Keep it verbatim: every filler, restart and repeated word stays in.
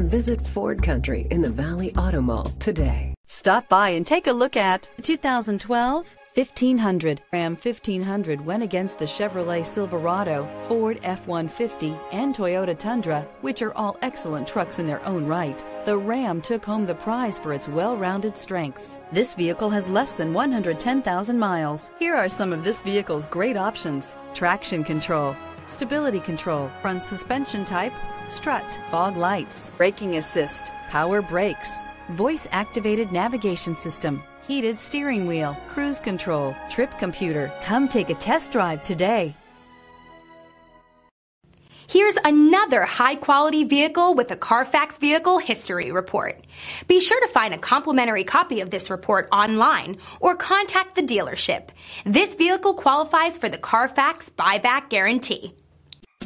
Visit Ford Country in the Valley Auto Mall today. Stop by and take a look at the two thousand twelve fifteen hundred. Ram fifteen hundred went against the Chevrolet Silverado, Ford F one fifty, and Toyota Tundra, which are all excellent trucks in their own right. The Ram took home the prize for its well-rounded strengths. This vehicle has less than one hundred ten thousand miles. Here are some of this vehicle's great options: traction control, stability control, front suspension type, strut, fog lights, braking assist, power brakes, voice-activated navigation system, heated steering wheel, cruise control, trip computer. Come take a test drive today. Here's another high-quality vehicle with a Carfax Vehicle History Report. Be sure to find a complimentary copy of this report online or contact the dealership. This vehicle qualifies for the Carfax Buyback Guarantee.